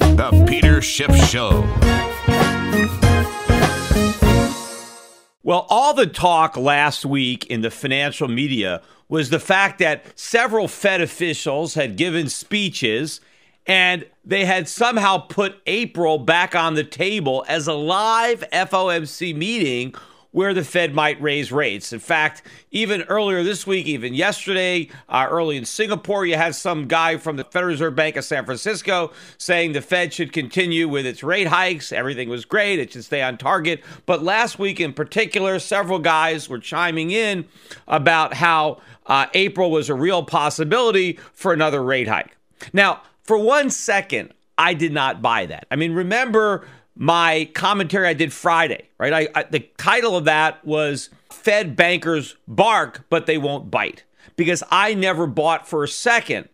The Peter Schiff Show. Well, all the talk last week in the financial media was the fact that several Fed officials had given speeches and they had somehow put April back on the table as a live FOMC meeting where the Fed might raise rates. In fact, even earlier this week, even yesterday, early in Singapore, you had some guy from the Federal Reserve Bank of San Francisco saying the Fed should continue with its rate hikes. Everything was great. It should stay on target. But last week in particular, several guys were chiming in about how April was a real possibility for another rate hike. Now, for 1 second, I did not buy that. I mean, remember my commentary I did Friday, right? The title of that was Fed bankers bark, but they won't bite, because I never bought for a second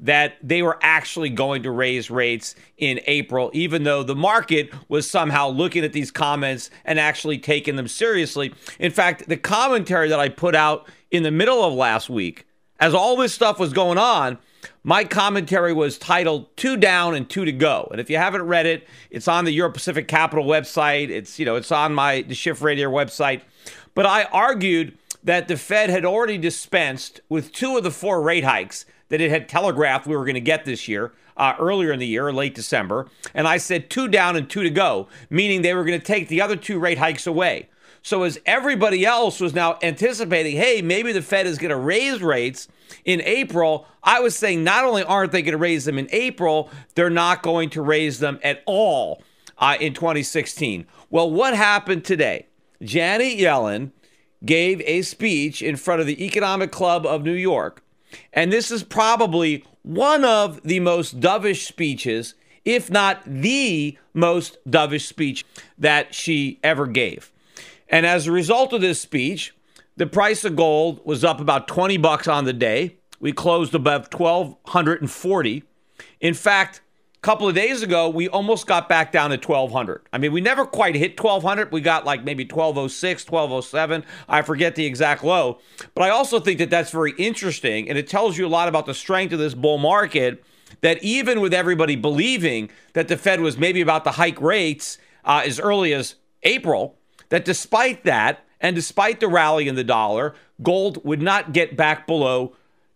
that they were actually going to raise rates in April, even though the market was somehow looking at these comments and actually taking them seriously. In fact, the commentary that I put out in the middle of last week, as all this stuff was going on, my commentary was titled Two Down and Two to Go. And if you haven't read it, it's on the Euro Pacific Capital website. It's, you know, it's on the Schiff Radio website. But I argued that the Fed had already dispensed with 2 of the 4 rate hikes that it had telegraphed we were going to get this year, earlier in the year, late December. And I said 2 down and 2 to go, meaning they were going to take the other 2 rate hikes away. So as everybody else was now anticipating, hey, maybe the Fed is going to raise rates in April, I was saying not only aren't they going to raise them in April, they're not going to raise them at all in 2016. Well, what happened today? Janet Yellen gave a speech in front of the Economic Club of New York, and this is probably one of the most dovish speeches, if not the most dovish speech that she ever gave. And as a result of this speech, the price of gold was up about $20 on the day. We closed above $1,240. In fact, a couple of days ago, we almost got back down to $1,200. I mean, we never quite hit $1,200. We got like maybe $1,206, $1,207. I forget the exact low. But I also think that that's very interesting, and it tells you a lot about the strength of this bull market, that even with everybody believing that the Fed was maybe about to hike rates as early as April, that despite that, and despite the rally in the dollar, gold would not get back below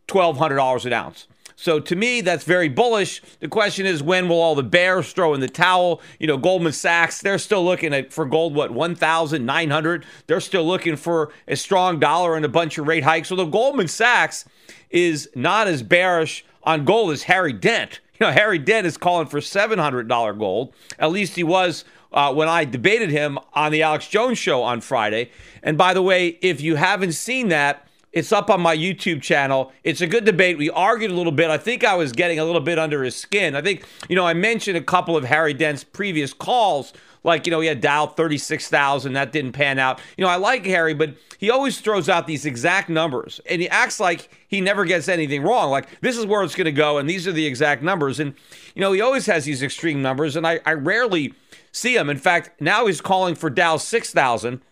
$1,200 an ounce. So to me, that's very bullish. The question is, when will all the bears throw in the towel? You know, Goldman Sachs, they're still looking at, for gold, what, $1,900? They're still looking for a strong dollar and a bunch of rate hikes. Although Goldman Sachs is not as bearish on gold as Harry Dent. You know, Harry Dent is calling for $700 gold. At least he was when I debated him on the Alex Jones show on Friday. And by the way, if you haven't seen that, it's up on my YouTube channel. It's a good debate. We argued a little bit. I think I was getting a little bit under his skin. I think, you know, I mentioned a couple of Harry Dent's previous calls, like, you know, he had Dow 36,000. That didn't pan out. You know, I like Harry, but he always throws out these exact numbers, and he acts like he never gets anything wrong. Like, this is where it's going to go, and these are the exact numbers. And, you know, he always has these extreme numbers, and I rarely see him. In fact, now he's calling for Dow 6,000.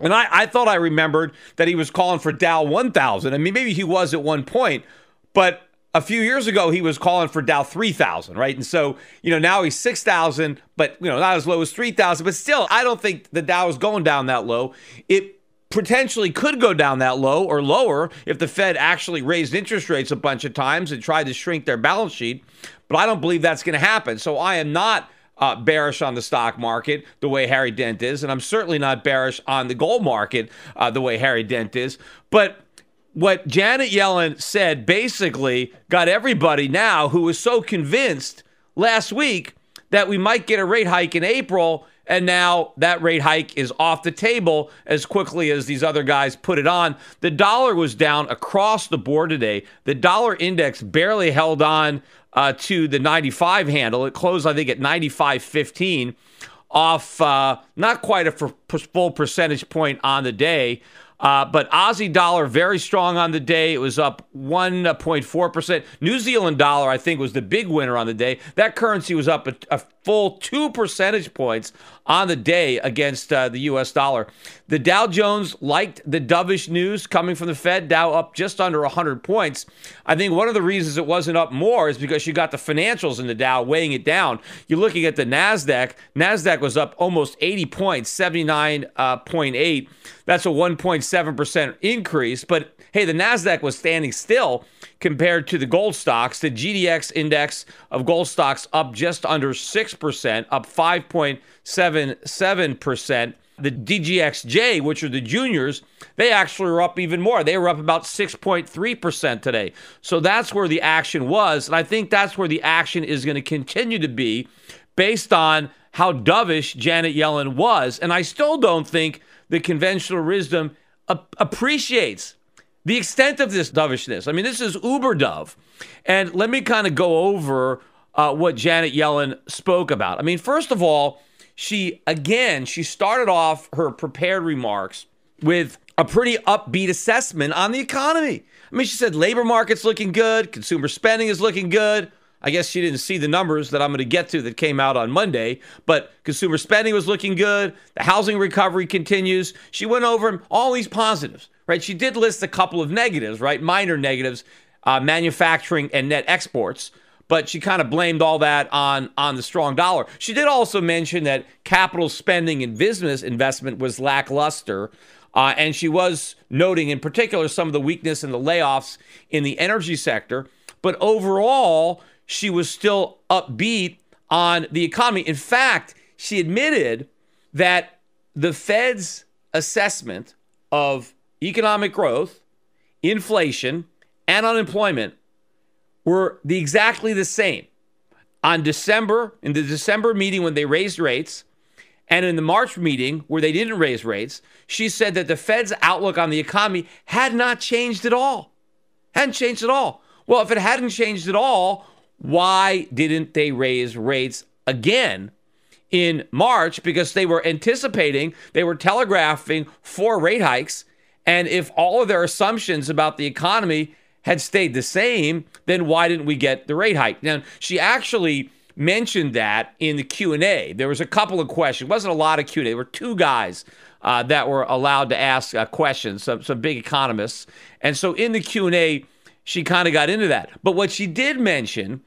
And I thought I remembered that he was calling for Dow 1,000. I mean, maybe he was at one point, but a few years ago, he was calling for Dow 3,000, right? And so, you know, now he's 6,000, but, you know, not as low as 3,000. But still, I don't think the Dow is going down that low. It potentially could go down that low or lower if the Fed actually raised interest rates a bunch of times and tried to shrink their balance sheet. But I don't believe that's going to happen. So I am not bearish on the stock market the way Harry Dent is, and I'm certainly not bearish on the gold market the way Harry Dent is. But what Janet Yellen said basically got everybody now who was so convinced last week that we might get a rate hike in April, and now that rate hike is off the table as quickly as these other guys put it on. The dollar was down across the board today. The dollar index barely held on to the 95 handle. It closed, I think, at 95.15, off not quite a full percentage point on the day. But Aussie dollar, very strong on the day. It was up 1.4%. New Zealand dollar, I think, was the big winner on the day. That currency was up a full 2 percentage points on the day against the U.S. dollar. The Dow Jones liked the dovish news coming from the Fed. Dow up just under 100 points. I think one of the reasons it wasn't up more is because you got the financials in the Dow weighing it down. You're looking at the NASDAQ. NASDAQ was up almost 80 points, 79.8. That's a 1.7% increase. But hey, the NASDAQ was standing still compared to the gold stocks. The GDX index of gold stocks up just under 6%, up 5.77%. The DGXJ, which are the juniors, they actually were up even more. They were up about 6.3% today. So that's where the action was. And I think that's where the action is going to continue to be based on how dovish Janet Yellen was. And I still don't think the conventional wisdom appreciates the extent of this dovishness. I mean, this is uber dove. And let me kind of go over what Janet Yellen spoke about. I mean, first of all, she started off her prepared remarks with a pretty upbeat assessment on the economy. I mean, she said labor market's looking good, consumer spending is looking good. I guess she didn't see the numbers that I'm going to get to that came out on Monday, but consumer spending was looking good. The housing recovery continues. She went over all these positives, right? She did list a couple of negatives, right? Minor negatives, manufacturing and net exports. But she kind of blamed all that on the strong dollar. She did also mention that capital spending and business investment was lackluster. And she was noting in particular some of the weakness and the layoffs in the energy sector. But overall, she was still upbeat on the economy. In fact, she admitted that the Fed's assessment of economic growth, inflation, and unemployment were exactly the same on December, in the December meeting when they raised rates, and in the March meeting where they didn't raise rates. She said that the Fed's outlook on the economy had not changed at all. Hadn't changed at all. Well, if it hadn't changed at all, why didn't they raise rates again in March? Because they were anticipating, they were telegraphing 4 rate hikes. And if all of their assumptions about the economy had stayed the same, then why didn't we get the rate hike? Now, she actually mentioned that in the Q&A. There was a couple of questions. It wasn't a lot of Q&A. There were 2 guys that were allowed to ask questions, some big economists. And so in the Q&A, she kind of got into that. But what she did mention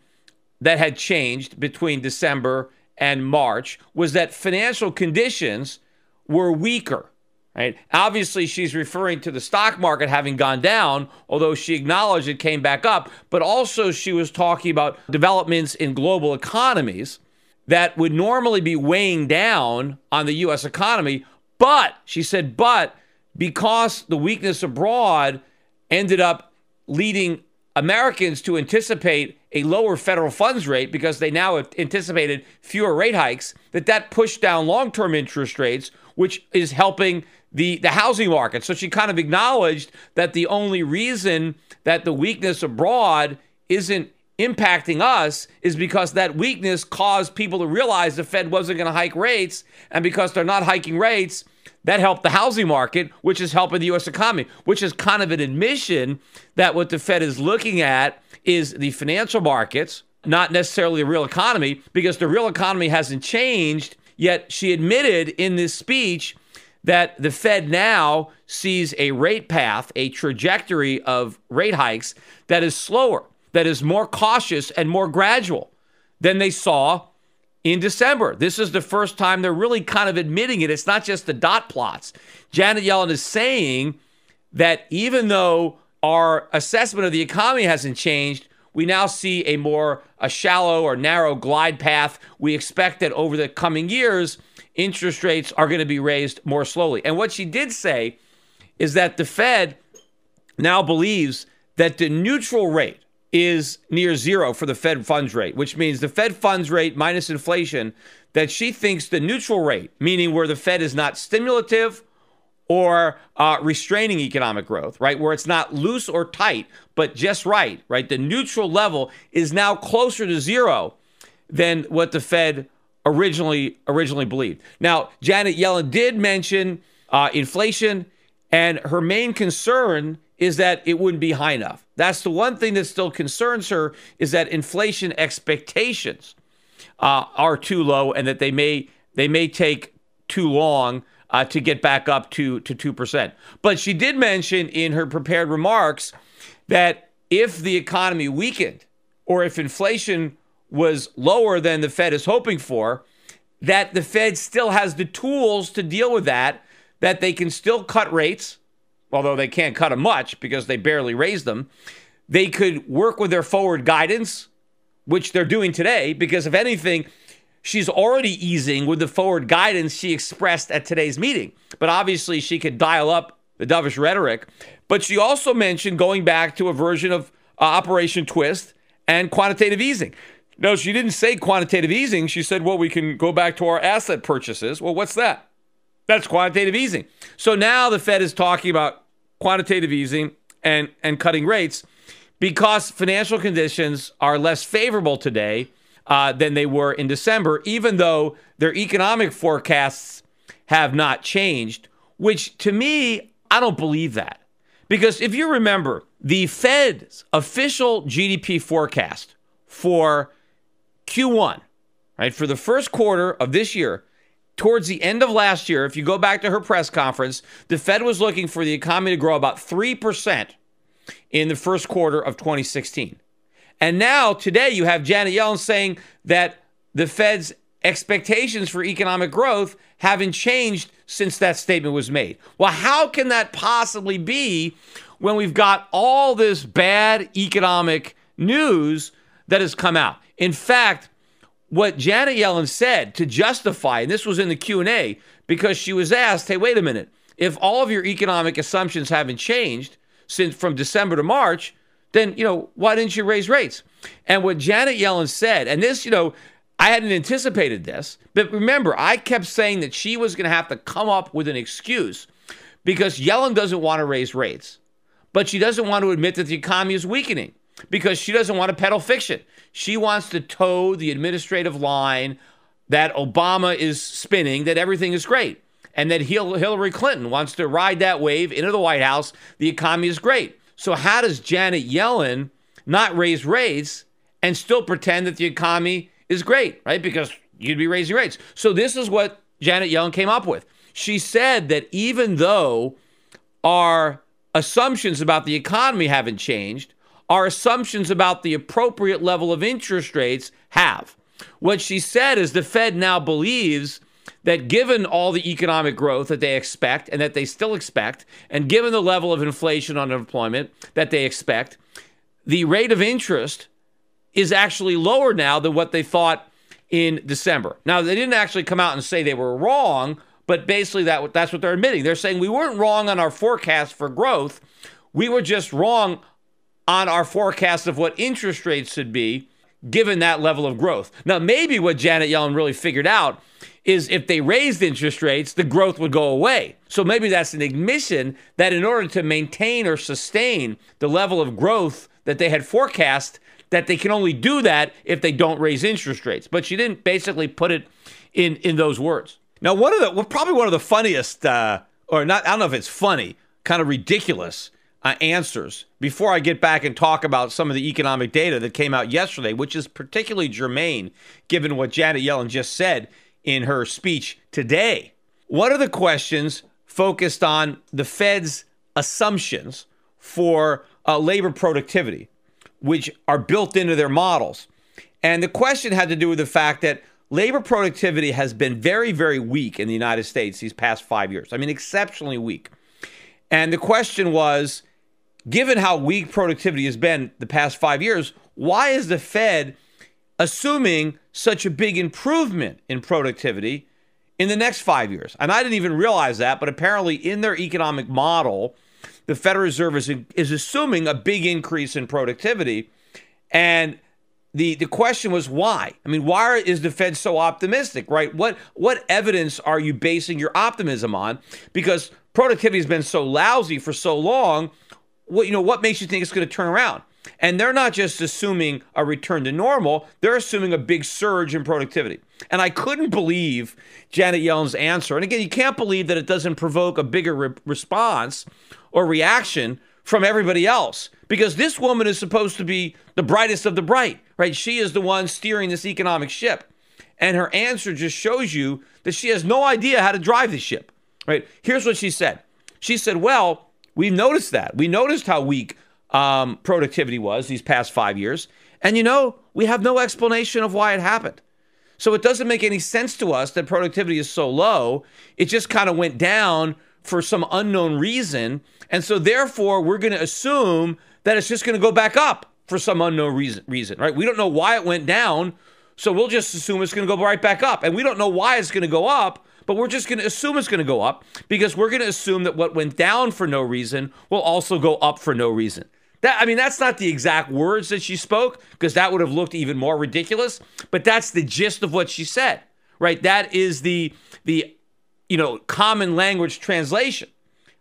that had changed between December and March was that financial conditions were weaker. Right? Obviously, she's referring to the stock market having gone down, although she acknowledged it came back up. But also she was talking about developments in global economies that would normally be weighing down on the U.S. economy. But, she said, but because the weakness abroad ended up leading Americans to anticipate a lower federal funds rate because they now have anticipated fewer rate hikes, that pushed down long-term interest rates, which is helping the housing market. So she kind of acknowledged that the only reason that the weakness abroad isn't impacting us is because that weakness caused people to realize the Fed wasn't going to hike rates. And because they're not hiking rates, that helped the housing market, which is helping the U.S. economy, which is kind of an admission that what the Fed is looking at is the financial markets, not necessarily the real economy, because the real economy hasn't changed. Yet she admitted in this speech that the Fed now sees a rate path, a trajectory of rate hikes that is slower, that is more cautious and more gradual than they saw in December. This is the first time they're really kind of admitting it. It's not just the dot plots. Janet Yellen is saying that even though our assessment of the economy hasn't changed, we now see a shallow or narrow glide path. We expect that over the coming years, interest rates are going to be raised more slowly. And what she did say is that the Fed now believes that the neutral rate is near zero for the Fed funds rate, which means the Fed funds rate minus inflation, that she thinks the neutral rate, meaning where the Fed is not stimulative or restraining economic growth, right? Where it's not loose or tight, but just right, right? The neutral level is now closer to zero than what the Fed originally believed. Now, Janet Yellen did mention inflation And her main concern is that it wouldn't be high enough. That's the one thing that still concerns her, is that inflation expectations are too low, and that they may take too long to get back up to 2%. But she did mention in her prepared remarks that if the economy weakened, or if inflation was lower than the Fed is hoping for, that the Fed still has the tools to deal with that, that they can still cut rates, although they can't cut them much because they barely raised them. They could work with their forward guidance, which they're doing today, because if anything, she's already easing with the forward guidance she expressed at today's meeting. But obviously she could dial up the dovish rhetoric. But she also mentioned going back to a version of Operation Twist and quantitative easing. No, she didn't say quantitative easing. She said, well, we can go back to our asset purchases. Well, what's that? That's quantitative easing. So now the Fed is talking about quantitative easing and cutting rates because financial conditions are less favorable today than they were in December, even though their economic forecasts have not changed, which to me, I don't believe that. Because if you remember, the Fed's official GDP forecast for Q1, right, for the first quarter of this year, towards the end of last year, if you go back to her press conference, the Fed was looking for the economy to grow about 3% in the first quarter of 2016. And now today you have Janet Yellen saying that the Fed's expectations for economic growth haven't changed since that statement was made. Well, how can that possibly be when we've got all this bad economic news that has come out? In fact, what Janet Yellen said to justify, and this was in the Q&A, because she was asked, hey, wait a minute, if all of your economic assumptions haven't changed since from December to March, then, you know, why didn't you raise rates? And what Janet Yellen said, and this, you know, I hadn't anticipated this, but remember, I kept saying that she was going to have to come up with an excuse because Yellen doesn't want to raise rates, but she doesn't want to admit that the economy is weakening, because she doesn't want to peddle fiction. She wants to toe the administrative line that Obama is spinning, that everything is great, and that Hillary Clinton wants to ride that wave into the White House, the economy is great. So how does Janet Yellen not raise rates and still pretend that the economy is great, right? Because you'd be raising rates. So this is what Janet Yellen came up with. She said that even though our assumptions about the economy haven't changed, our assumptions about the appropriate level of interest rates have. What she said is the Fed now believes that given all the economic growth that they expect and that they still expect, and given the level of inflation and unemployment that they expect, the rate of interest is actually lower now than what they thought in December. Now, they didn't actually come out and say they were wrong, but basically that's what they're admitting. They're saying we weren't wrong on our forecast for growth. We were just wrong on our forecast of what interest rates should be given that level of growth. Now, maybe what Janet Yellen really figured out is if they raised interest rates, the growth would go away. So maybe that's an admission that in order to maintain or sustain the level of growth that they had forecast, that they can only do that if they don't raise interest rates. But she didn't basically put it in those words. Now, probably one of the funniest, or not, I don't know if it's funny, kind of ridiculous answers before I get back and talk about some of the economic data that came out yesterday, which is particularly germane given what Janet Yellen just said in her speech today. What are the questions focused on the Fed's assumptions for labor productivity, which are built into their models? And the question had to do with the fact that labor productivity has been very, very weak in the United States these past 5 years. I mean, exceptionally weak. And the question was, given how weak productivity has been the past 5 years, why is the Fed assuming such a big improvement in productivity in the next 5 years? And I didn't even realize that, but apparently in their economic model, the Federal Reserve is assuming a big increase in productivity. And the question was why? I mean, why is the Fed so optimistic, right? What evidence are you basing your optimism on? Because productivity has been so lousy for so long, what makes you think it's going to turn around? And they're not just assuming a return to normal, they're assuming a big surge in productivity. And I couldn't believe Janet Yellen's answer. And again, you can't believe that it doesn't provoke a bigger response or reaction from everybody else, because this woman is supposed to be the brightest of the bright, right? She is the one steering this economic ship. And her answer just shows you that she has no idea how to drive the ship, right? Here's what she said. She said, well, we've noticed that. We noticed how weak productivity was these past 5 years. And you know, we have no explanation of why it happened. So it doesn't make any sense to us that productivity is so low. It just kind of went down for some unknown reason. And so therefore, we're going to assume that it's just going to go back up for some unknown reason, right? We don't know why it went down, so we'll just assume it's going to go right back up. And we don't know why it's going to go up, but we're just going to assume it's going to go up, because we're going to assume that what went down for no reason will also go up for no reason. I mean, that's not the exact words that she spoke, because that would have looked even more ridiculous, but that's the gist of what she said, right? That is the you know, common language translation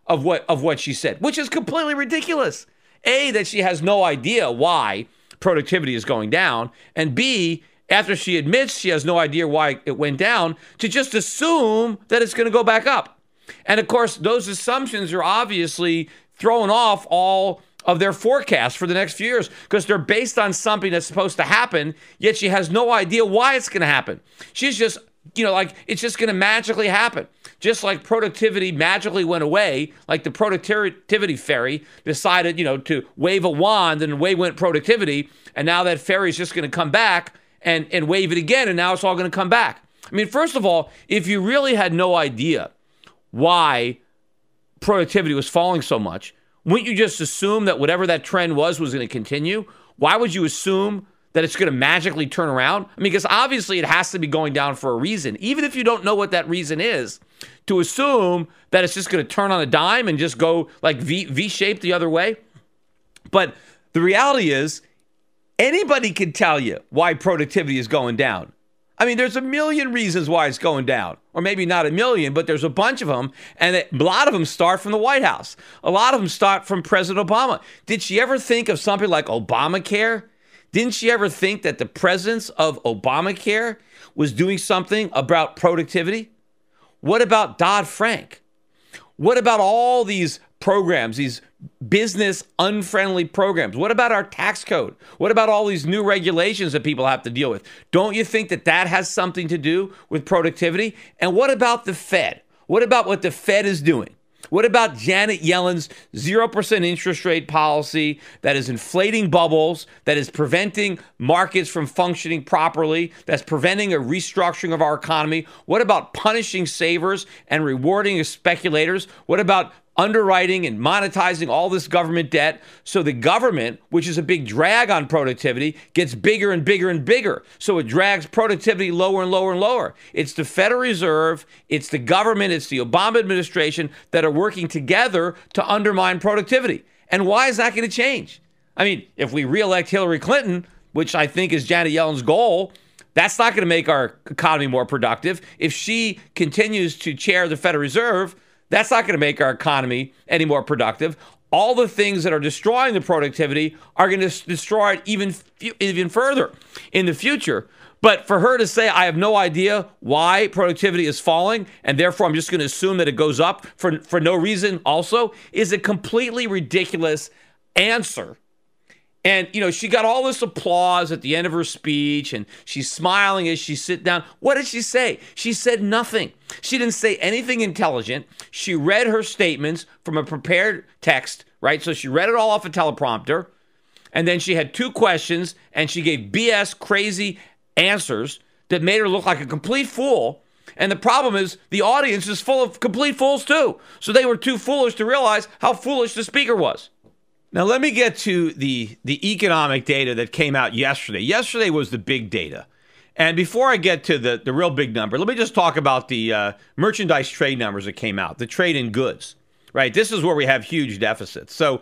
of what she said, which is completely ridiculous. A, that she has no idea why productivity is going down, and B, after she admits she has no idea why it went down, to just assume that it's going to go back up. And of course, those assumptions are obviously throwing off all of their forecasts for the next few years, because they're based on something that's supposed to happen, yet she has no idea why it's going to happen. She's just, you know, like, it's just going to magically happen. Just like productivity magically went away, like the productivity fairy decided, you know, to wave a wand and away went productivity, and now that fairy is just going to come back and wave it again, and now it's all going to come back. I mean, first of all, if you really had no idea why productivity was falling so much, wouldn't you just assume that whatever that trend was going to continue? Why would you assume that it's going to magically turn around? I mean, because obviously it has to be going down for a reason. Even if you don't know what that reason is, to assume that it's just going to turn on a dime and just go like V-shaped the other way. But the reality is, anybody can tell you why productivity is going down. I mean, there's a million reasons why it's going down, or maybe not a million, but there's a bunch of them, and a lot of them start from the White House. A lot of them start from President Obama. Did she ever think of something like Obamacare? Didn't she ever think that the presence of Obamacare was doing something about productivity? What about Dodd-Frank? What about all these programs, these business unfriendly programs? What about our tax code? What about all these new regulations that people have to deal with? Don't you think that that has something to do with productivity? And what about the Fed? What about what the Fed is doing? What about Janet Yellen's 0% interest rate policy that is inflating bubbles, that is preventing markets from functioning properly, that's preventing a restructuring of our economy? What about punishing savers and rewarding speculators? What about underwriting and monetizing all this government debt, so the government, which is a big drag on productivity, gets bigger and bigger and bigger, so it drags productivity lower and lower and lower? It's the Federal Reserve, it's the government, it's the Obama administration that are working together to undermine productivity. And why is that going to change? I mean, if we reelect Hillary Clinton, which I think is Janet Yellen's goal, that's not going to make our economy more productive. If she continues to chair the Federal Reserve, that's not going to make our economy any more productive. All the things that are destroying the productivity are going to destroy it even further in the future. But for her to say, I have no idea why productivity is falling, and therefore I'm just going to assume that it goes up for no reason also, is a completely ridiculous answer. And, you know, she got all this applause at the end of her speech, and she's smiling as she sits down. What did she say? She said nothing. She didn't say anything intelligent. She read her statements from a prepared text, right? So she read it all off a teleprompter, and then she had two questions, and she gave BS crazy answers that made her look like a complete fool. And the problem is the audience is full of complete fools too. So they were too foolish to realize how foolish the speaker was. Now, let me get to the economic data that came out yesterday. Yesterday was the big data. And before I get to the real big number, let me just talk about the merchandise trade numbers that came out, the trade in goods, right? This is where we have huge deficits. So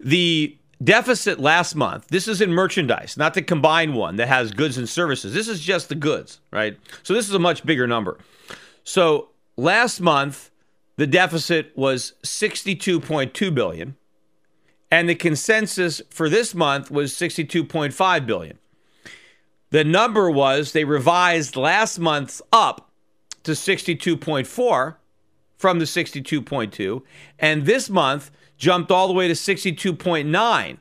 the deficit last month, this is in merchandise, not the combined one that has goods and services. This is just the goods, right? So this is a much bigger number. So last month, the deficit was $62.2 billion. and the consensus for this month was 62.5 billion. The number was, they revised last month's up to 62.4 from the 62.2, and this month jumped all the way to 62.9,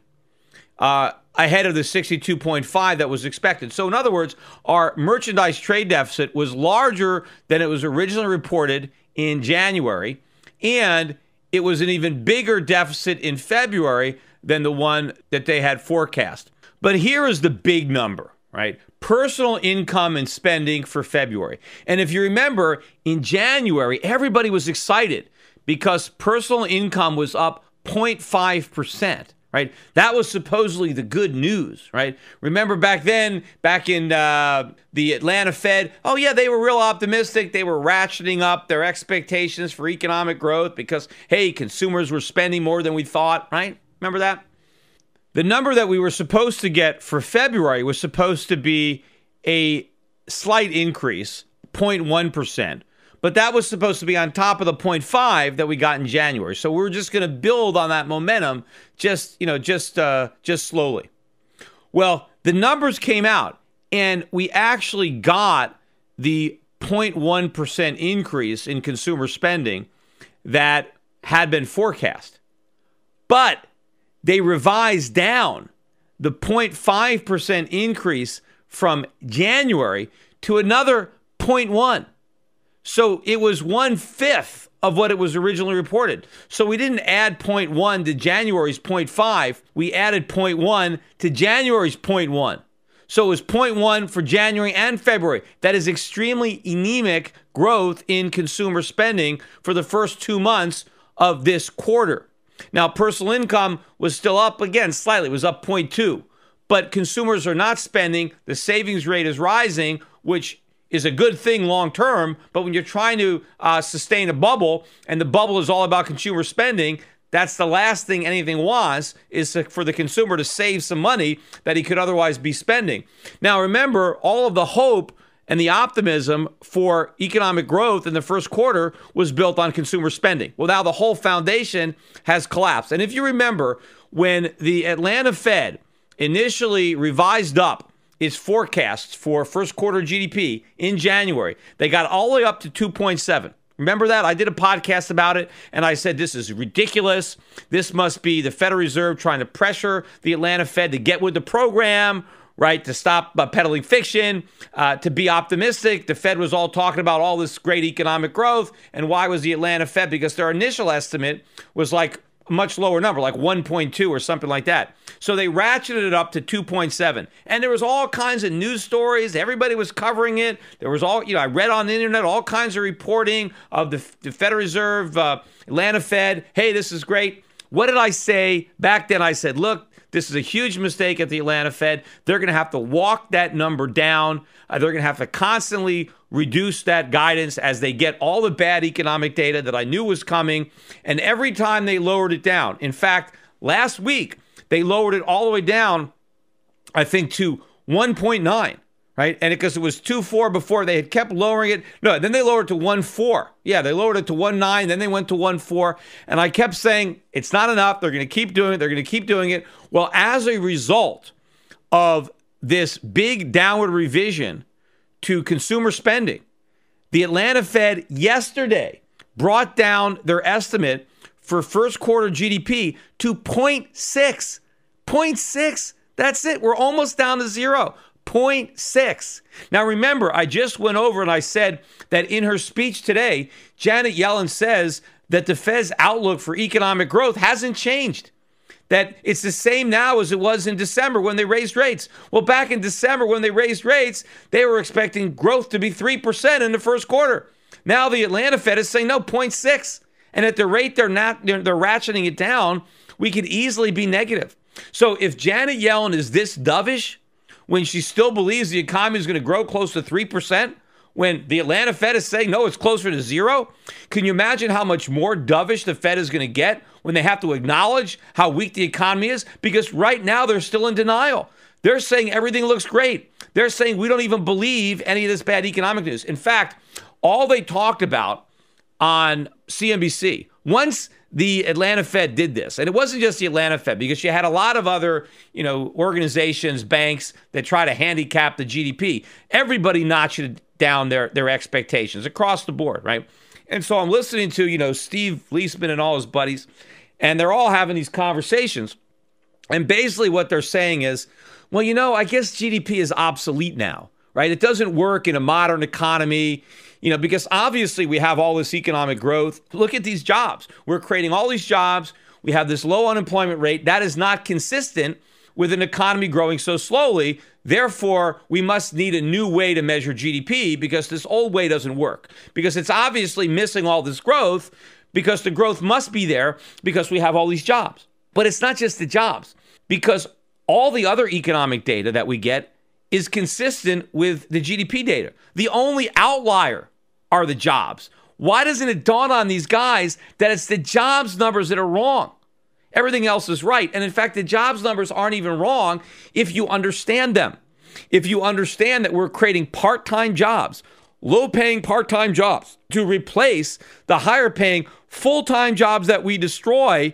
ahead of the 62.5 that was expected. So in other words, our merchandise trade deficit was larger than it was originally reported in January, and it was an even bigger deficit in February than the one that they had forecast. But here is the big number, right? Personal income and spending for February. And if you remember, in January, everybody was excited because personal income was up 0.5%. Right? That was supposedly the good news, right? Remember back then, back in the Atlanta Fed, oh yeah, they were real optimistic. They were ratcheting up their expectations for economic growth because, hey, consumers were spending more than we thought, right? Remember that? The number that we were supposed to get for February was supposed to be a slight increase, 0.1%. But that was supposed to be on top of the 0.5 that we got in January. So we're just going to build on that momentum just slowly. Well, the numbers came out, and we actually got the 0.1% increase in consumer spending that had been forecast. But they revised down the 0.5% increase from January to another 0.1%. So it was 1/5 of what it was originally reported. So we didn't add 0.1 to January's 0.5. We added 0.1 to January's 0.1. So it was 0.1 for January and February. That is extremely anemic growth in consumer spending for the first 2 months of this quarter. Now, personal income was still up again slightly. It was up 0.2. But consumers are not spending. The savings rate is rising, which is a good thing long term, but when you're trying to sustain a bubble, and the bubble is all about consumer spending, that's the last thing anything wants, is to, for the consumer to save some money that he could otherwise be spending. Now remember, all of the hope and the optimism for economic growth in the first quarter was built on consumer spending. Well, now the whole foundation has collapsed. And if you remember, when the Atlanta Fed initially revised up its forecasts for first quarter GDP in January, they got all the way up to 2.7. Remember that? I did a podcast about it, and I said, this is ridiculous. This must be the Federal Reserve trying to pressure the Atlanta Fed to get with the program, right, to stop peddling fiction, to be optimistic. The Fed was all talking about all this great economic growth, and why was the Atlanta Fed? Because their initial estimate was like a much lower number, like 1.2 or something like that. So they ratcheted it up to 2.7. And there was all kinds of news stories. Everybody was covering it. There was all, you know, I read on the internet all kinds of reporting of the Federal Reserve, Atlanta Fed. Hey, this is great. What did I say back then? I said, look, this is a huge mistake at the Atlanta Fed. They're going to have to walk that number down. They're going to have to constantly reduce that guidance as they get all the bad economic data that I knew was coming. And every time they lowered it down, in fact, last week, they lowered it all the way down, I think, to 1.9, right? And because it was 2.4 before, they had kept lowering it. No, then they lowered it to 1.4. Yeah, they lowered it to 1.9, then they went to 1.4. And I kept saying, it's not enough. They're going to keep doing it. They're going to keep doing it. Well, as a result of this big downward revision to consumer spending, the Atlanta Fed yesterday brought down their estimate for first quarter GDP to 0.6. 0.6. That's it. We're almost down to zero. 0.6. Now, remember, I just went over and I said that in her speech today, Janet Yellen says that the Fed's outlook for economic growth hasn't changed, that it's the same now as it was in December when they raised rates. Well, back in December when they raised rates, they were expecting growth to be 3% in the first quarter. Now the Atlanta Fed is saying, no, 0.6. And at the rate they're ratcheting it down, we could easily be negative. So if Janet Yellen is this dovish when she still believes the economy is going to grow close to 3%, when the Atlanta Fed is saying, no, it's closer to zero, can you imagine how much more dovish the Fed is going to get when they have to acknowledge how weak the economy is? Because right now they're still in denial. They're saying everything looks great. They're saying we don't even believe any of this bad economic news. In fact, all they talked about on CNBC. Once the Atlanta Fed did this, and it wasn't just the Atlanta Fed, because you had a lot of other, you know, organizations, banks that try to handicap the GDP. Everybody notched down their expectations across the board, right? And so I'm listening to, you know, Steve Leisman and all his buddies, and they're all having these conversations. And basically what they're saying is, well, you know, I guess GDP is obsolete now, right? It doesn't work in a modern economy, you know, because obviously we have all this economic growth. Look at these jobs. We're creating all these jobs. We have this low unemployment rate. That is not consistent with an economy growing so slowly. Therefore, we must need a new way to measure GDP because this old way doesn't work, because it's obviously missing all this growth, because the growth must be there because we have all these jobs. But it's not just the jobs, because all the other economic data that we get is consistent with the GDP data. The only outlier are the jobs. Why doesn't it dawn on these guys that it's the jobs numbers that are wrong? Everything else is right. And in fact, the jobs numbers aren't even wrong if you understand them. If you understand that we're creating part-time jobs, low-paying part-time jobs to replace the higher-paying full-time jobs that we destroy,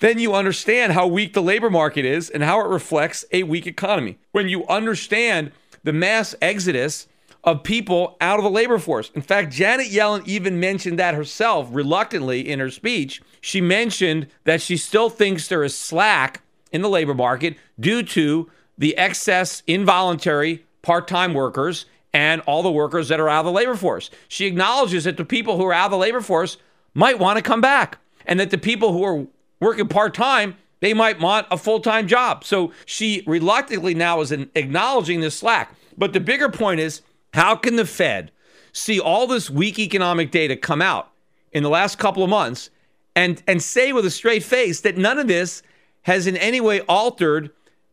then you understand how weak the labor market is and how it reflects a weak economy. When you understand the mass exodus of people out of the labor force. In fact, Janet Yellen even mentioned that herself reluctantly in her speech. She mentioned that she still thinks there is slack in the labor market due to the excess involuntary part-time workers and all the workers that are out of the labor force. She acknowledges that the people who are out of the labor force might want to come back, and that the people who are working part-time, they might want a full-time job. So she reluctantly now is acknowledging this slack. But the bigger point is, how can the Fed see all this weak economic data come out in the last couple of months and say with a straight face that none of this has in any way altered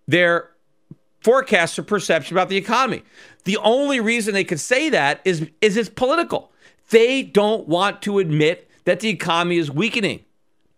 their forecast or perception about the economy? The only reason they could say that is it's political. They don't want to admit that the economy is weakening.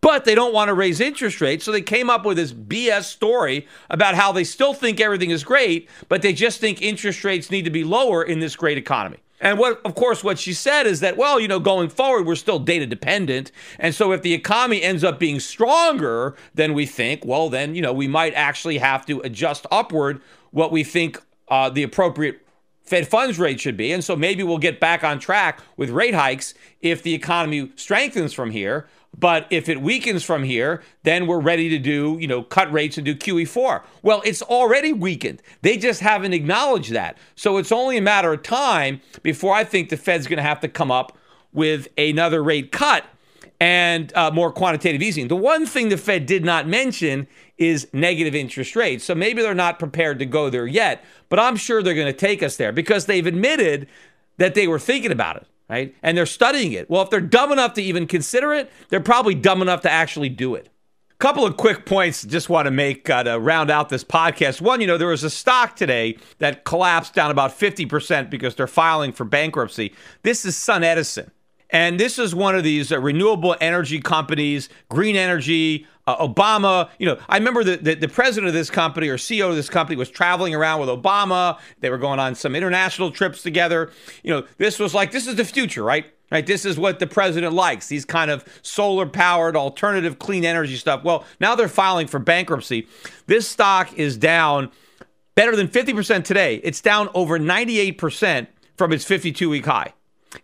But they don't want to raise interest rates, so they came up with this BS story about how they still think everything is great, but they just think interest rates need to be lower in this great economy. And of course, what she said is that, well, you know, going forward, we're still data dependent. And so if the economy ends up being stronger than we think, well, then, you know, we might actually have to adjust upward what we think the appropriate Fed funds rate should be. And so maybe we'll get back on track with rate hikes if the economy strengthens from here. But if it weakens from here, then we're ready to do, you know, cut rates and do QE4. Well, it's already weakened. They just haven't acknowledged that. So it's only a matter of time before I think the Fed's going to have to come up with another rate cut and more quantitative easing. The one thing the Fed did not mention is negative interest rates. So maybe they're not prepared to go there yet, but I'm sure they're going to take us there because they've admitted that they were thinking about it. Right? And they're studying it. Well, if they're dumb enough to even consider it, they're probably dumb enough to actually do it. A couple of quick points just want to make to round out this podcast. One, you know, there was a stock today that collapsed down about 50% because they're filing for bankruptcy. This is SunEdison. And this is one of these renewable energy companies, green energy, Obama. You know, I remember the president of this company or CEO of this company was traveling around with Obama. They were going on some international trips together. You know, this was like, this is the future, right? Right. This is what the president likes, these kind of solar powered alternative clean energy stuff. Well, now they're filing for bankruptcy. This stock is down better than 50% today. It's down over 98% from its 52-week high.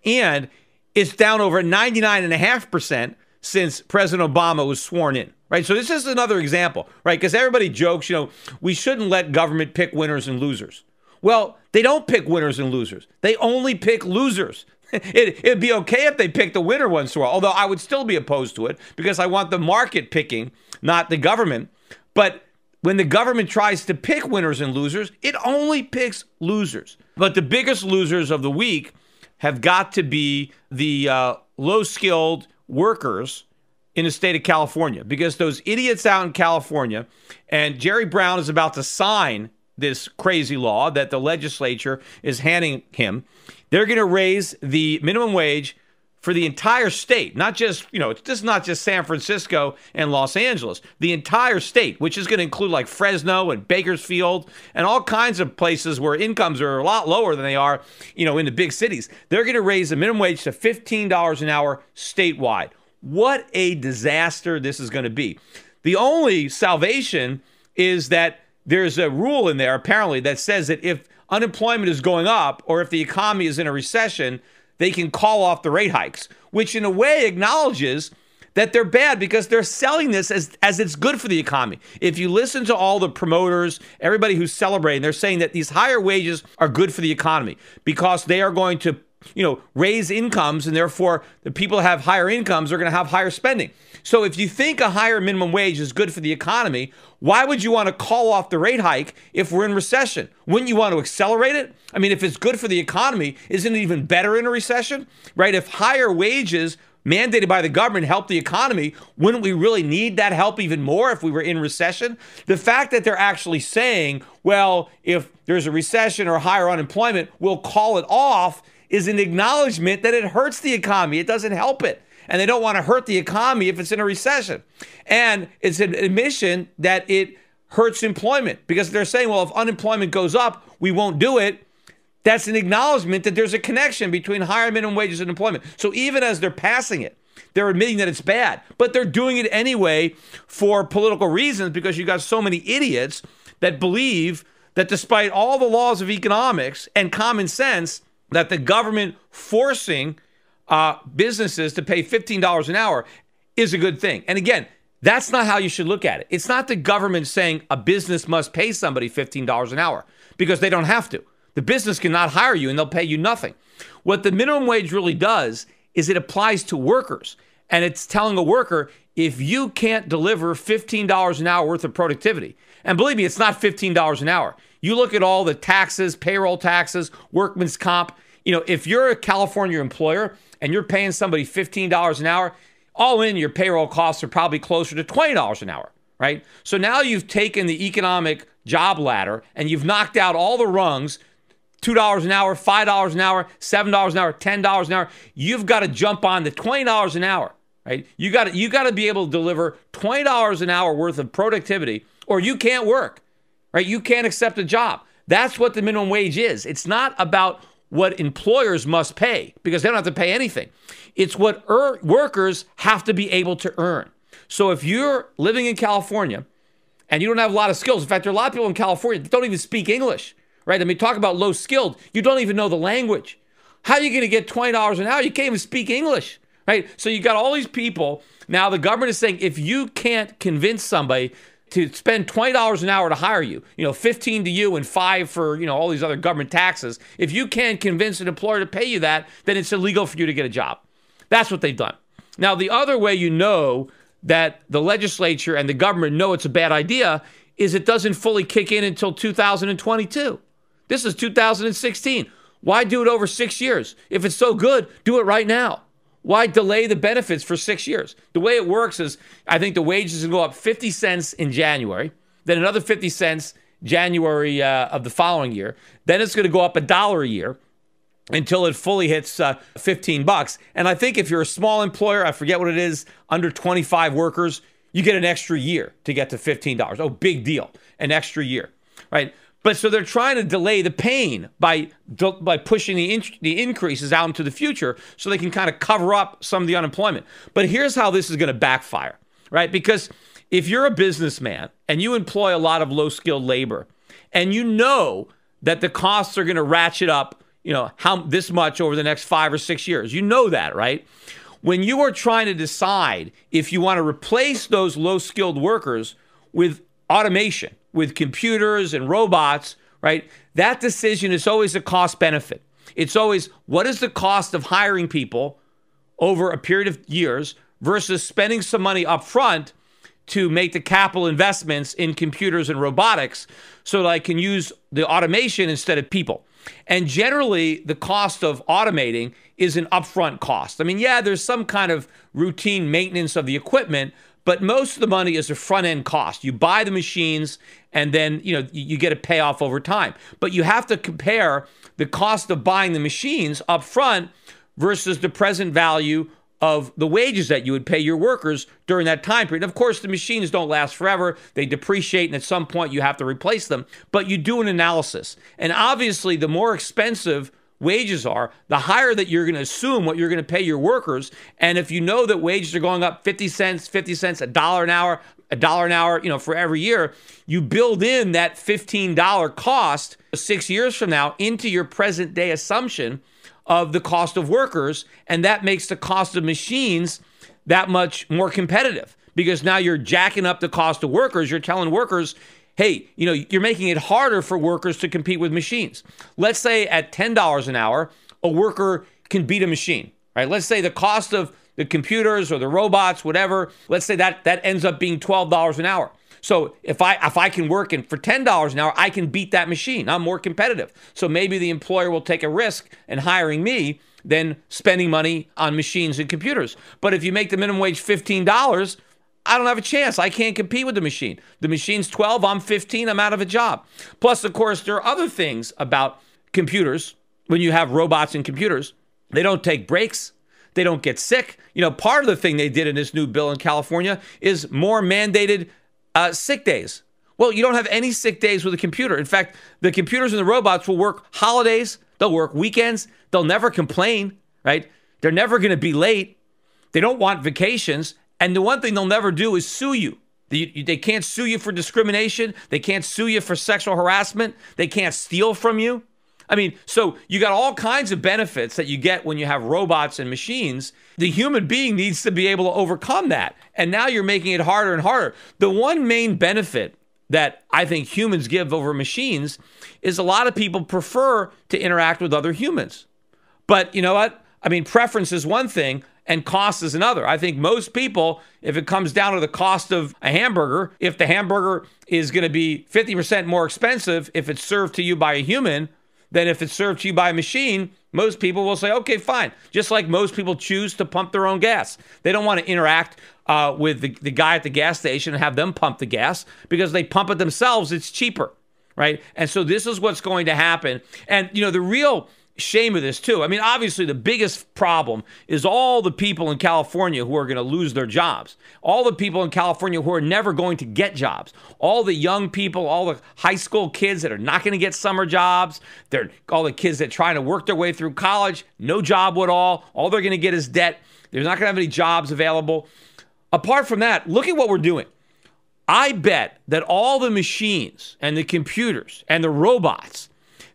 And it's down over 99.5% since President Obama was sworn in, right? So this is another example, right? Because everybody jokes, you know, we shouldn't let government pick winners and losers. Well, they don't pick winners and losers. They only pick losers. It'd be okay if they picked the winner once in a while, although I would still be opposed to it because I want the market picking, not the government. But when the government tries to pick winners and losers, it only picks losers. But the biggest losers of the week have got to be the low-skilled workers in the state of California, because those idiots out in California, and Jerry Brown is about to sign this crazy law that the legislature is handing him, they're going to raise the minimum wage for the entire state, not just, you know, it's just not just San Francisco and Los Angeles, the entire state, which is going to include like Fresno and Bakersfield and all kinds of places where incomes are a lot lower than they are, you know, in the big cities. They're going to raise the minimum wage to $15 an hour statewide. What a disaster this is going to be. The only salvation is that there's a rule in there, apparently, that says that if unemployment is going up or if the economy is in a recession, they can call off the rate hikes, which in a way acknowledges that they're bad because they're selling this as it's good for the economy. If you listen to all the promoters, everybody who's celebrating, they're saying that these higher wages are good for the economy because they are going to, you know, raise incomes, and therefore the people that have higher incomes are going to have higher spending. So if you think a higher minimum wage is good for the economy, why would you want to call off the rate hike if we're in recession? Wouldn't you want to accelerate it? I mean, if it's good for the economy, isn't it even better in a recession, right? If higher wages mandated by the government help the economy, wouldn't we really need that help even more if we were in recession? The fact that they're actually saying, well, if there's a recession or higher unemployment, we'll call it off, is an acknowledgement that it hurts the economy. It doesn't help it. And they don't want to hurt the economy if it's in a recession. And it's an admission that it hurts employment because they're saying, well, if unemployment goes up, we won't do it. That's an acknowledgement that there's a connection between higher minimum wages and employment. So even as they're passing it, they're admitting that it's bad, but they're doing it anyway for political reasons because you've got so many idiots that believe that despite all the laws of economics and common sense, that the government forcing businesses to pay $15 an hour is a good thing. And again, that's not how you should look at it. It's not the government saying a business must pay somebody $15 an hour because they don't have to. The business cannot hire you and they'll pay you nothing. What the minimum wage really does is it applies to workers. And it's telling a worker, if you can't deliver $15 an hour worth of productivity, and believe me, it's not $15 an hour. You look at all the taxes, payroll taxes, workman's comp. You know, if you're a California employer and you're paying somebody $15 an hour, all in your payroll costs are probably closer to $20 an hour, right? So now you've taken the economic job ladder and you've knocked out all the rungs, $2 an hour, $5 an hour, $7 an hour, $10 an hour. You've got to jump on the $20 an hour, right? You got to be able to deliver $20 an hour worth of productivity or you can't work. Right? You can't accept a job. That's what the minimum wage is. It's not about what employers must pay because they don't have to pay anything. It's what workers have to be able to earn. So if you're living in California and you don't have a lot of skills, in fact, there are a lot of people in California that don't even speak English, right? I mean, talk about low skilled. You don't even know the language. How are you going to get $20 an hour? You can't even speak English, right? So you got all these people. Now the government is saying, if you can't convince somebody to spend $20 an hour to hire you, you know, $15 to you and $5 for, you know, all these other government taxes. If you can't convince an employer to pay you that, then it's illegal for you to get a job. That's what they've done. Now, the other way you know that the legislature and the government know it's a bad idea is it doesn't fully kick in until 2022. This is 2016. Why do it over 6 years? If it's so good, do it right now. Why delay the benefits for 6 years? The way it works is I think the wages will go up 50 cents in January, then another 50 cents January of the following year. Then it's going to go up $1 a year until it fully hits 15 bucks. And I think if you're a small employer, I forget what it is, under 25 workers, you get an extra year to get to $15. Oh, big deal, an extra year, right? But so they're trying to delay the pain by pushing the increases out into the future so they can kind of cover up some of the unemployment. But here's how this is going to backfire, right? Because if you're a businessman and you employ a lot of low-skilled labor and you know that the costs are going to ratchet up, you know, how this much over the next 5 or 6 years, you know that, right? When you are trying to decide if you want to replace those low-skilled workers with automation, with computers and robots, right? That decision is always a cost benefit. It's always, what is the cost of hiring people over a period of years versus spending some money up front to make the capital investments in computers and robotics so that I can use the automation instead of people. And generally, the cost of automating is an upfront cost. I mean, yeah, there's some kind of routine maintenance of the equipment, but most of the money is a front-end cost. You buy the machines, and then you know you get a payoff over time. But you have to compare the cost of buying the machines up front versus the present value of the wages that you would pay your workers during that time period. Of course, the machines don't last forever. They depreciate, and at some point you have to replace them. But you do an analysis. And obviously, the more expensive wages are, the higher that you're going to assume what you're going to pay your workers. And if you know that wages are going up 50 cents, $1 an hour, you know, for every year, you build in that $15 cost 6 years from now into your present day assumption of the cost of workers, and that makes the cost of machines that much more competitive, because now you're jacking up the cost of workers. You're telling workers, hey, you know, you're making it harder for workers to compete with machines. Let's say at $10 an hour, a worker can beat a machine, right? Let's say the cost of the computers or the robots, whatever, let's say that ends up being $12 an hour. So if I can work in for $10 an hour, I can beat that machine. I'm more competitive. So maybe the employer will take a risk in hiring me than spending money on machines and computers. But if you make the minimum wage $15, I don't have a chance. I can't compete with the machine. The machine's 12, I'm 15, I'm out of a job. Plus, of course, there are other things about computers. When you have robots and computers, they don't take breaks. They don't get sick. You know, part of the thing they did in this new bill in California is more mandated sick days. Well, you don't have any sick days with a computer. In fact, the computers and the robots will work holidays. They'll work weekends. They'll never complain, right? They're never going to be late. They don't want vacations. And the one thing they'll never do is sue you. They can't sue you for discrimination. They can't sue you for sexual harassment. They can't steal from you. I mean, so you got all kinds of benefits that you get when you have robots and machines. The human being needs to be able to overcome that. And now you're making it harder and harder. The one main benefit that I think humans give over machines is a lot of people prefer to interact with other humans. But you know what? I mean, preference is one thing and cost is another. I think most people, if it comes down to the cost of a hamburger, if the hamburger is going to be 50% more expensive if it's served to you by a human than if it's served to you by a machine, most people will say, okay, fine. Just like most people choose to pump their own gas. They don't want to interact with the guy at the gas station and have them pump the gas, because they pump it themselves, it's cheaper, right? And so this is what's going to happen. And, you know, the real shame of this too, I mean, obviously the biggest problem is all the people in California who are going to lose their jobs, all the people in California who are never going to get jobs, all the young people, all the high school kids that are not going to get summer jobs, all the kids that are trying to work their way through college, no job at all they're going to get is debt. They're not going to have any jobs available. Apart from that, look at what we're doing. I bet that all the machines and the computers and the robots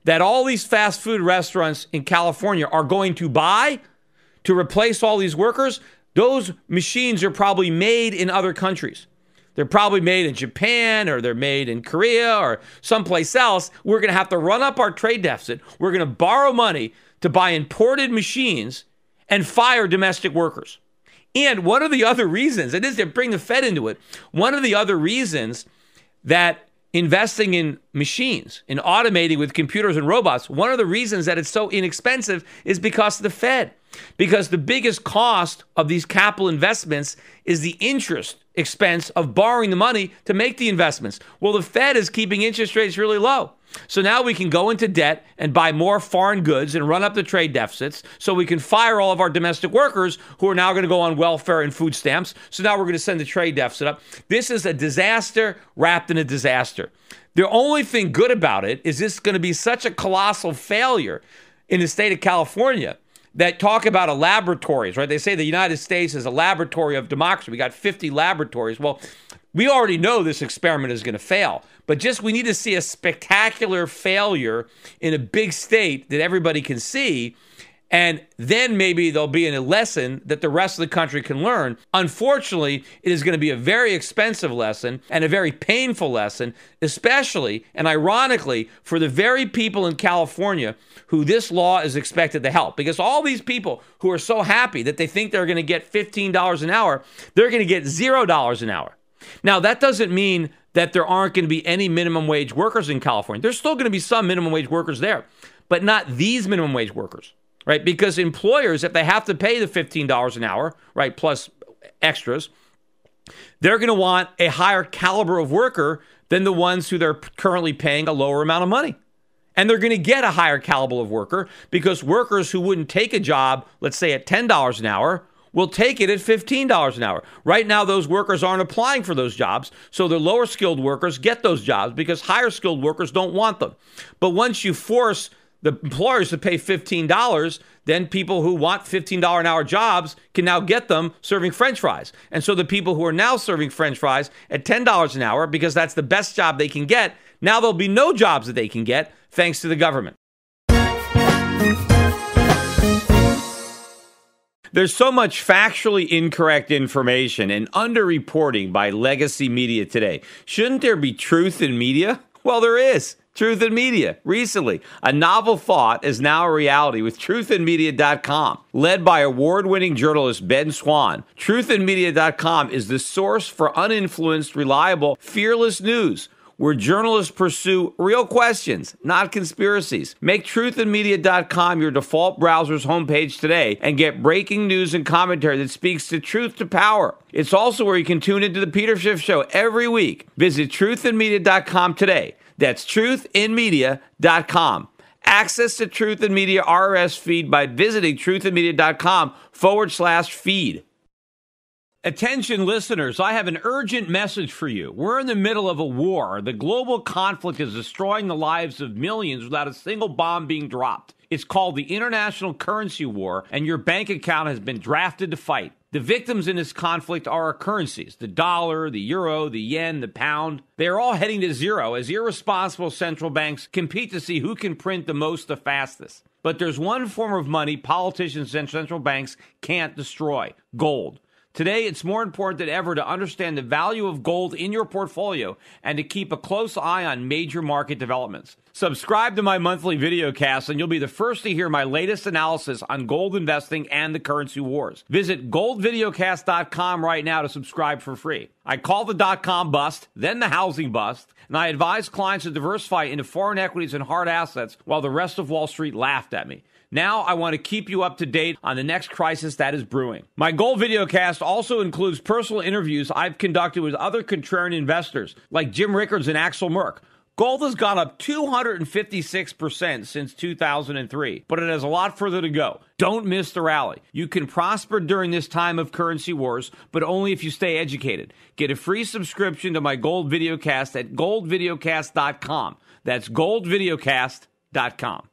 that all these fast food restaurants in California are going to buy to replace all these workers, those machines are probably made in other countries. They're probably made in Japan, or they're made in Korea, or someplace else. We're going to have to run up our trade deficit. We're going to borrow money to buy imported machines and fire domestic workers. And one of the other reasons, and this is to bring the Fed into it, one of the other reasons that investing in machines, in automating with computers and robots, one of the reasons that it's so inexpensive is because of the Fed. Because the biggest cost of these capital investments is the interest expense of borrowing the money to make the investments. Well, the Fed is keeping interest rates really low. So now we can go into debt and buy more foreign goods and run up the trade deficits, so we can fire all of our domestic workers who are now going to go on welfare and food stamps. So now we're going to send the trade deficit up. This is a disaster wrapped in a disaster. The only thing good about it is this is going to be such a colossal failure in the state of California that talk about a laboratories, right? They say the United States is a laboratory of democracy. We got 50 laboratories. Well, we already know this experiment is going to fail, but just we need to see a spectacular failure in a big state that everybody can see, and then maybe there'll be a lesson that the rest of the country can learn. Unfortunately, it is going to be a very expensive lesson and a very painful lesson, especially and ironically for the very people in California who this law is expected to help. Because all these people who are so happy that they think they're going to get $15 an hour, they're going to get $0 an hour. Now, that doesn't mean that there aren't going to be any minimum wage workers in California. There's still going to be some minimum wage workers there, but not these minimum wage workers, right? Because employers, if they have to pay the $15 an hour, right, plus extras, they're going to want a higher caliber of worker than the ones who they're currently paying a lower amount of money. And they're going to get a higher caliber of worker because workers who wouldn't take a job, let's say at $10 an hour, will take it at $15 an hour. Right now, those workers aren't applying for those jobs, so the lower skilled workers get those jobs because higher skilled workers don't want them. But once you force the employers to pay $15, then people who want $15 an hour jobs can now get them serving French fries. And so the people who are now serving French fries at $10 an hour, because that's the best job they can get, now there'll be no jobs that they can get thanks to the government. There's so much factually incorrect information and underreporting by legacy media today. Shouldn't there be truth in media? Well, there is. Truth in Media. Recently, a novel thought is now a reality with truthinmedia.com. Led by award-winning journalist Ben Swan, truthinmedia.com is the source for uninfluenced, reliable, fearless news, where journalists pursue real questions, not conspiracies. Make truthinmedia.com your default browser's homepage today and get breaking news and commentary that speaks to truth to power. It's also where you can tune into The Peter Schiff Show every week. Visit truthinmedia.com today. That's truthinmedia.com. Access the Truth in Media RSS feed by visiting truthinmedia.com/feed. Attention listeners, I have an urgent message for you. We're in the middle of a war. The global conflict is destroying the lives of millions without a single bomb being dropped. It's called the International Currency War, and your bank account has been drafted to fight. The victims in this conflict are our currencies, the dollar, the euro, the yen, the pound. They are all heading to zero as irresponsible central banks compete to see who can print the most the fastest. But there's one form of money politicians and central banks can't destroy: gold. Today, it's more important than ever to understand the value of gold in your portfolio and to keep a close eye on major market developments. Subscribe to my monthly videocast and you'll be the first to hear my latest analysis on gold investing and the currency wars. Visit goldvideocast.com right now to subscribe for free. I call the dot-com bust, then the housing bust, and I advise clients to diversify into foreign equities and hard assets while the rest of Wall Street laughed at me. Now I want to keep you up to date on the next crisis that is brewing. My Gold Videocast also includes personal interviews I've conducted with other contrarian investors like Jim Rickards and Axel Merck. Gold has gone up 256% since 2003, but it has a lot further to go. Don't miss the rally. You can prosper during this time of currency wars, but only if you stay educated. Get a free subscription to my Gold Videocast at goldvideocast.com. That's goldvideocast.com.